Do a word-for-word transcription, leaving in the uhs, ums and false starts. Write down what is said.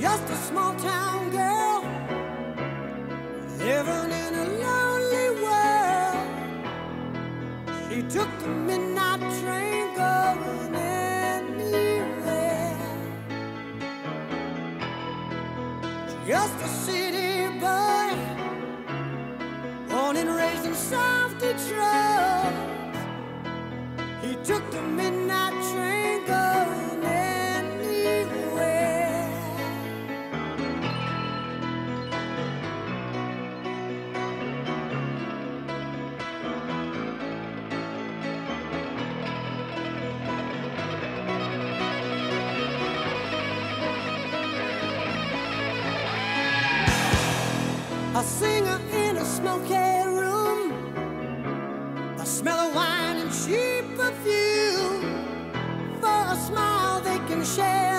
Just a small town girl living in a lonely world. She took the midnight train going anywhere. Just a city boy, born and raised in South Detroit. He took the midnight train going anywhere. A singer in a smoky room, a smell of wine and cheap perfume. For a smile they can share